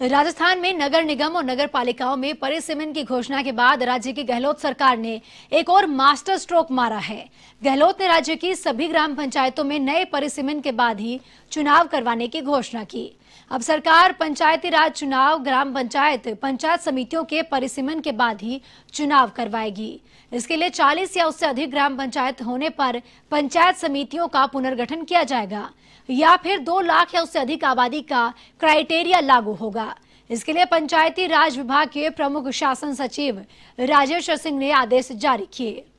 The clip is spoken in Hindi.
राजस्थान में नगर निगम और नगर पालिकाओं में परिसीमन की घोषणा के बाद राज्य की गहलोत सरकार ने एक और मास्टर स्ट्रोक मारा है। गहलोत ने राज्य की सभी ग्राम पंचायतों में नए परिसीमन के बाद ही चुनाव करवाने की घोषणा की। अब सरकार पंचायती राज चुनाव, ग्राम पंचायत, पंचायत समितियों के परिसीमन के बाद ही चुनाव करवाएगी। इसके लिए 40 या उससे अधिक ग्राम पंचायत होने पर पंचायत समितियों का पुनर्गठन किया जाएगा या फिर 2 लाख या उससे अधिक आबादी का क्राइटेरिया लागू होगा। इसके लिए पंचायती राज विभाग के प्रमुख शासन सचिव राजेश्वर सिंह ने आदेश जारी किए।